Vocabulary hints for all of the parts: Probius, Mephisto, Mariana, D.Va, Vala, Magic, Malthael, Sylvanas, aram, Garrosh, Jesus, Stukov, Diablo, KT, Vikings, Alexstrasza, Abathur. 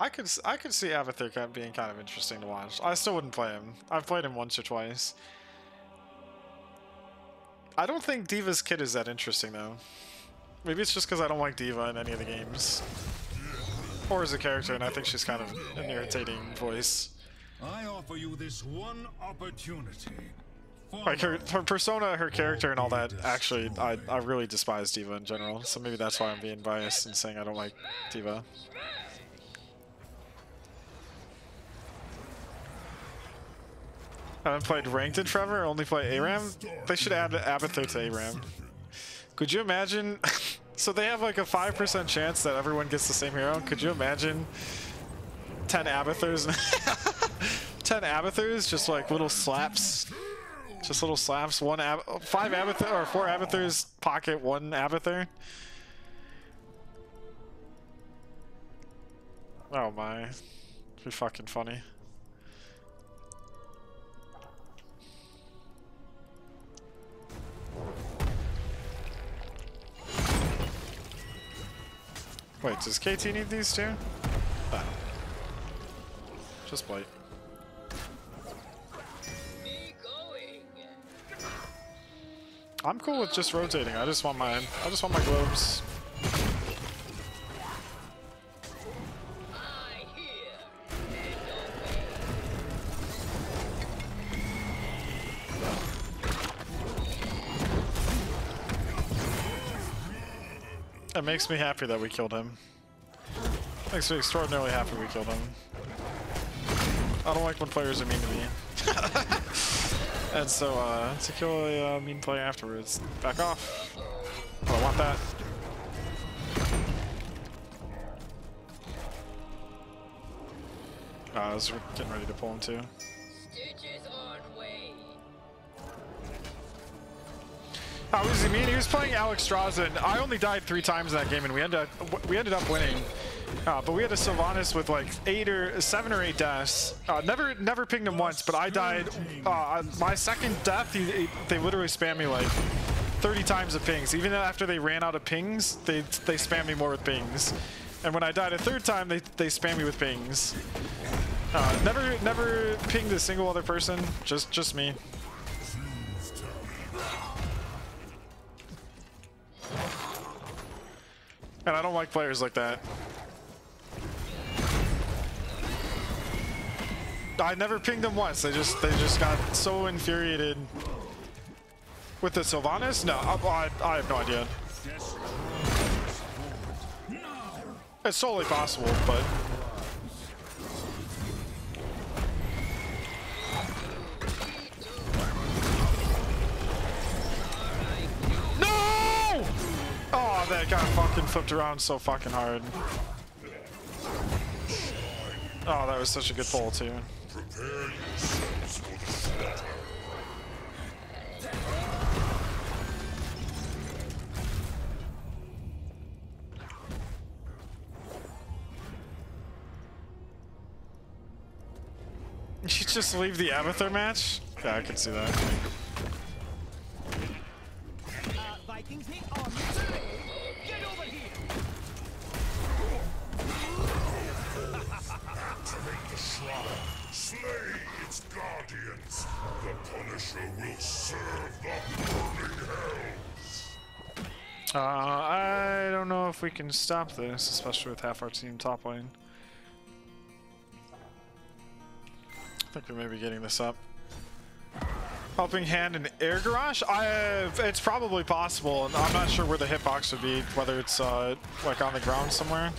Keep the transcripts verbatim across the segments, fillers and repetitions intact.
I could I could see Abathur being kind of interesting to watch. I still wouldn't play him. I've played him once or twice. I don't think D.Va's kid is that interesting though. Maybe it's just because I don't like D.Va in any of the games, or as a character, and I think she's kind of an irritating voice. I offer you this one opportunity. Like her, her persona, her character, and all that. Actually, I I really despise D.Va in general, so maybe that's why I'm being biased and saying I don't like D.Va. I haven't played ranked in forever. Only play aram. They should add Abathur to aram. Could you imagine? So they have like a five percent chance that everyone gets the same hero. Could you imagine ten Abathurs? ten Abathurs, just like little slaps. Just little slaps. One ab five Abathur or four Abathurs pocket one Abathur. Oh my, it'd be fucking funny. Wait, does K T need these two? Ah. Just wait. I'm cool with just rotating. I just want mine. I just want my globes. It makes me happy that we killed him. It makes me extraordinarily happy we killed him. I don't like when players are mean to me. And so, uh, to kill a uh, mean player afterwards. Back off. Oh, I want that. Uh, I was getting ready to pull him too. How was he mean? He was playing Alexstrasza, and I only died three times that game, and we ended up we ended up winning. Uh, but we had a Sylvanas with like eight or seven or eight deaths. Uh, never never pinged him once, but I died. Uh, my second death, he, he, they literally spammed me like thirty times of pings. Even after they ran out of pings, they they spammed me more with pings. And when I died a third time, they they spammed me with pings. Uh, never never pinged a single other person. Just just me. And I don't like players like that. I never pinged them once. They just they just got so infuriated with the Sylvanas. No, I, I, I have no idea. It's totally possible, but oh, that got fucking flipped around so fucking hard. Oh, that was such a good pull too. You just leave the Abathur match? Yeah, I can see that. Uh, Vikings need armor. Slay its guardians. The Punisher will serve the burning hells. Uh, I don't know if we can stop this, especially with half our team top lane. I think we may be getting this up. Helping hand and air garage? I, it's probably possible, and I'm not sure where the hitbox would be, whether it's uh, like on the ground somewhere.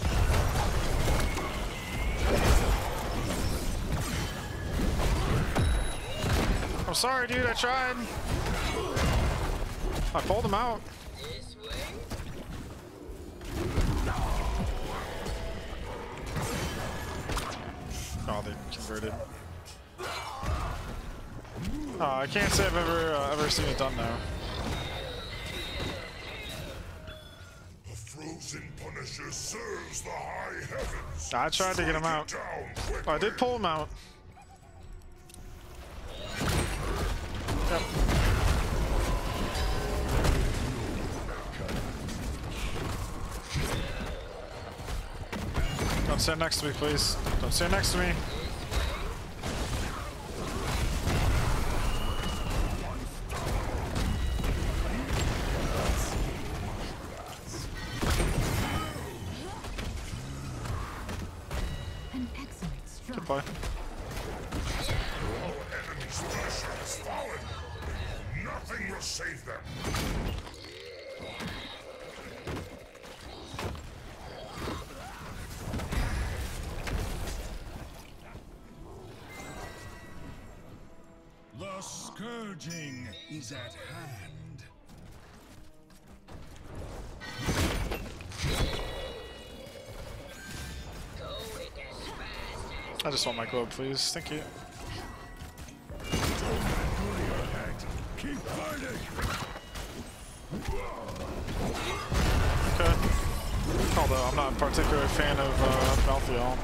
I'm sorry, dude, I tried. I pulled him out. Oh, they converted. Oh, I can't say I've ever, uh, ever seen it done now. A frozen Punisher serves the high heavens. I tried to get him out. Oh, I did pull him out. Yep. Don't stand next to me, please. Don't stand next to me. Goodbye. All enemies' nation has fallen. Nothing will save them. The scourging is at hand. I just want my globe, please. Thank you. Keep fighting. Okay. Although I'm not a particular fan of uh, Malthael.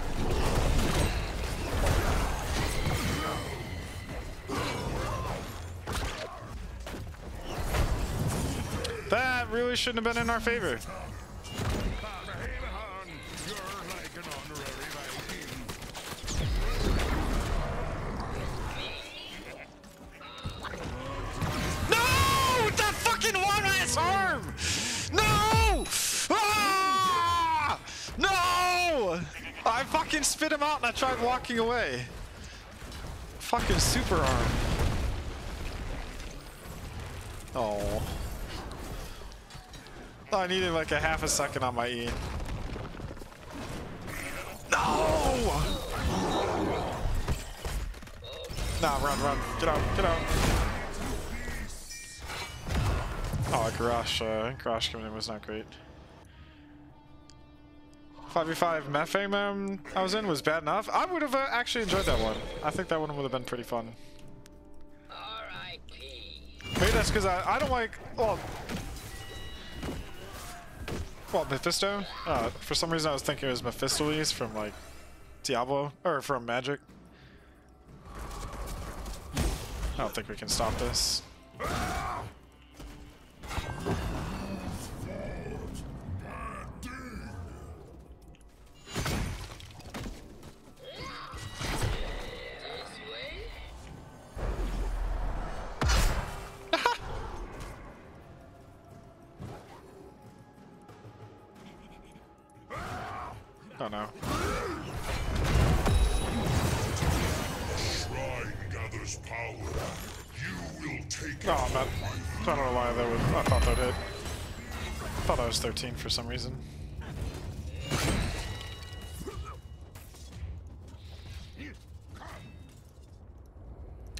That really shouldn't have been in our favor. Spit him out and I tried walking away. Fucking super arm. Oh. I needed like a half a second on my E. No! Nah, run, run. Get out, get out. Oh, Garrosh, uh, Garrosh coming in was not great. five v five Mephisto um, I was in was bad enough. I would have uh, actually enjoyed that one. I think that one would have been pretty fun. Maybe that's because I, I don't like... Well, well Mephisto? Uh, for some reason I was thinking it was Mephisto's from like Diablo, or from Magic. I don't think we can stop this. Oh no. Oh, man. I don't know why that would. I thought that hit. I thought I was thirteen for some reason.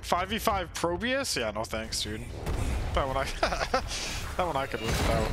five v five Probius? Yeah, no thanks, dude. That one I. That one I could win without.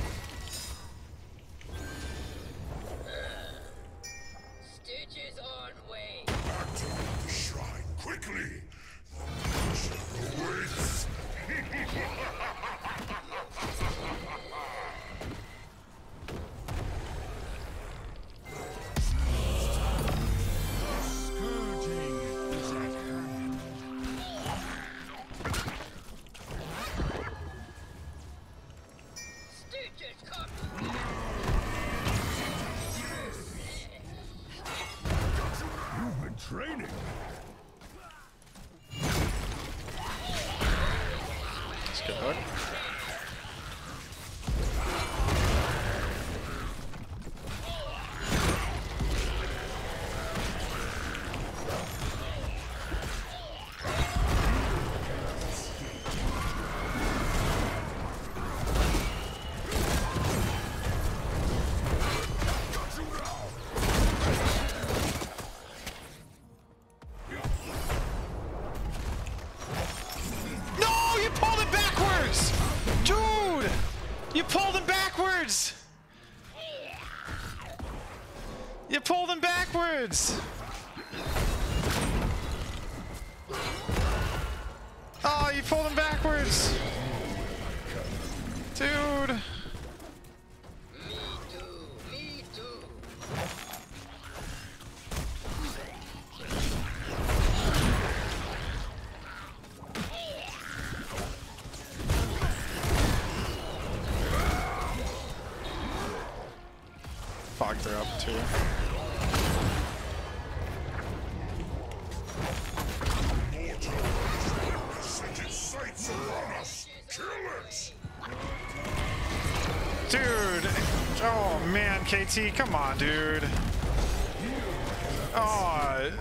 You pulled him backwards! You pulled him backwards! Oh, you pulled him backwards! Dude! They're up too. K T, come on, dude. Oh,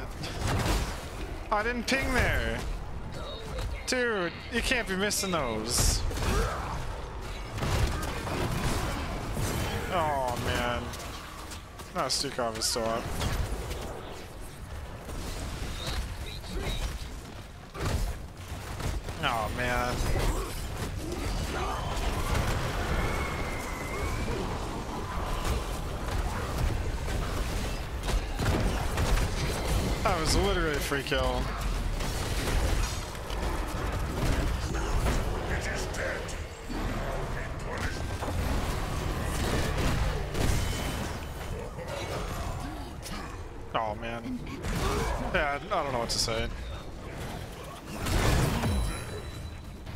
I didn't ping there. Dude, you can't be missing those. Oh, man. No, Stukov is still up. Oh, man. That was literally a free kill. Oh, man. Yeah, I don't know what to say.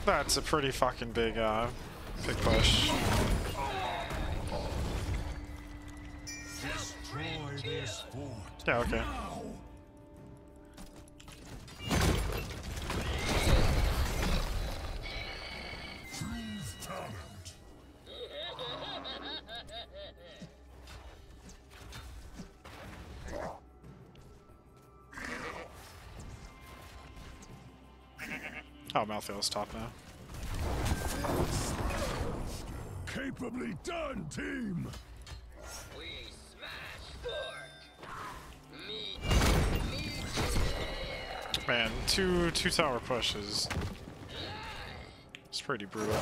That's a pretty fucking big, uh, big push. Yeah, okay. Oh, Malthael's top now. Capably done, team. We smash Borg. Me, me, me. Man, two two tower pushes. It's pretty brutal.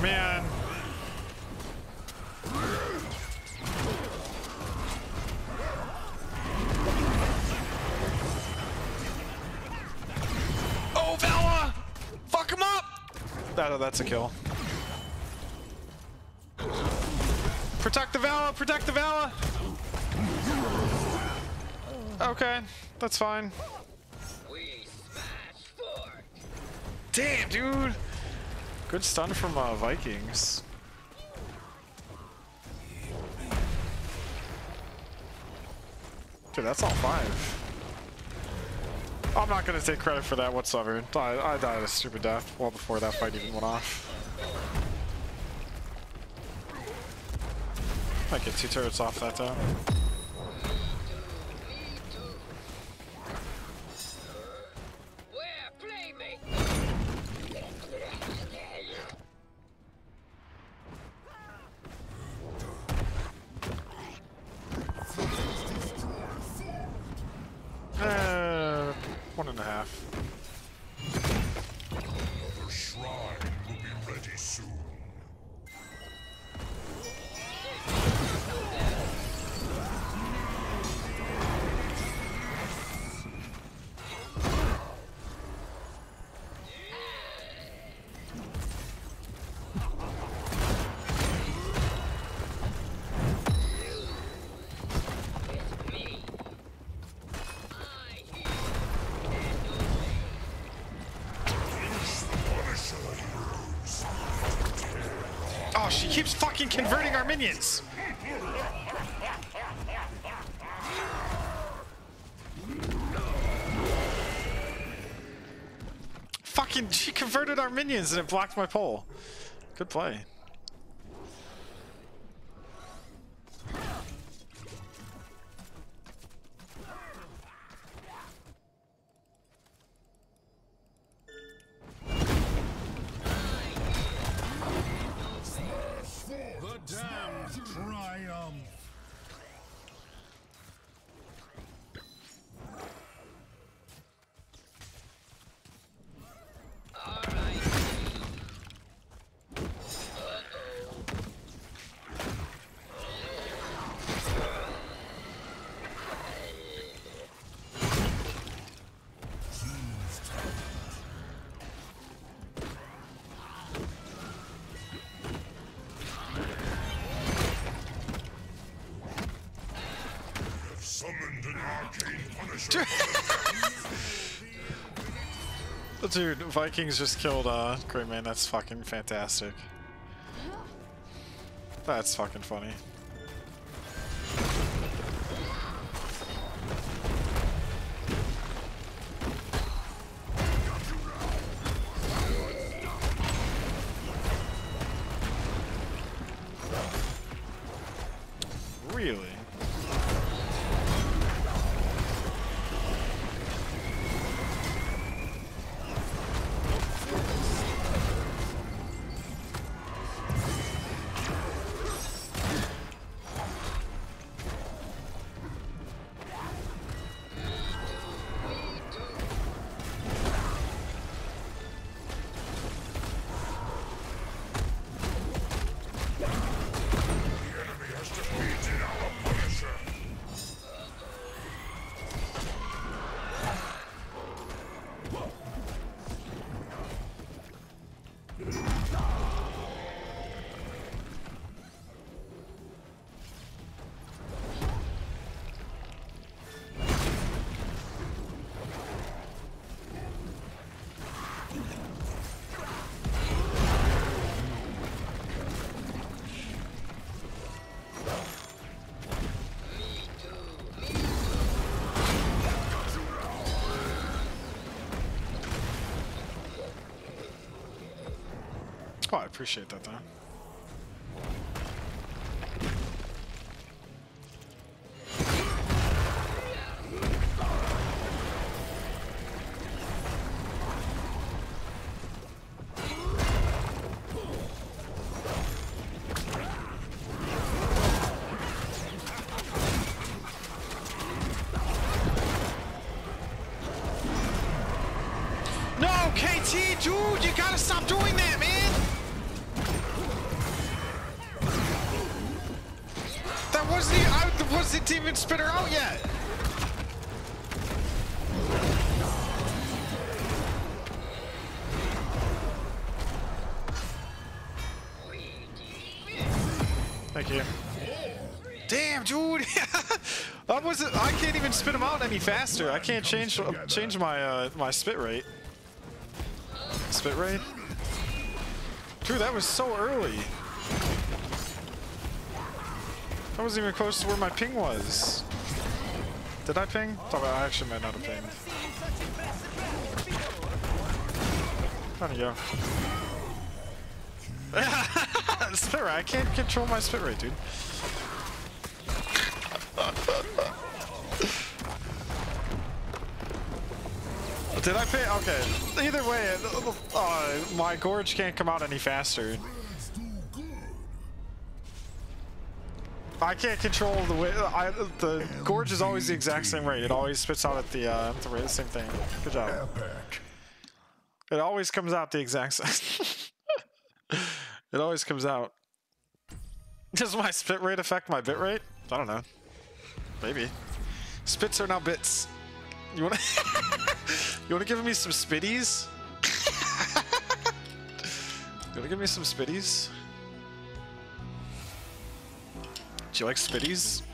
Man. Oh, Vala! Fuck him up! That, that's a kill. Protect the Vala! Protect the Vala! Okay, that's fine. Damn, dude! Good stun from uh, Vikings. Dude, that's all five. I'm not gonna take credit for that whatsoever. I, I died a stupid death well before that fight even went off. I get two turrets off that though. She keeps fucking converting our minions! Fucking, she converted our minions and it blocked my pole. Good play. Dude, Vikings just killed uh Great Man, that's fucking fantastic. That's fucking funny. spot. I appreciate that, though. K T, dude, you gotta stop doing that, man! That wasn't even, I wasn't even spit her out yet! Thank you. Damn, dude! I wasn't, I can't even spit him out any faster. I can't change change my uh, my spit rate. Spit raid? Dude, that was so early. I wasn't even close to where my ping was. Did I ping? Oh, I actually might not have pinged. There you go. Spit raid. I can't control my spit rate, dude. Did I pay? Okay. Either way, uh, my gorge can't come out any faster. I can't control the way. I, the gorge is always the exact same rate. It always spits out at the, uh, the, rate, the same thing. Good job. It always comes out the exact same. It always comes out. Does my spit rate affect my bit rate? I don't know. Maybe. Spits are now bits. You wanna you wanna give me some spitties? You wanna give me some spitties? Do you like spitties?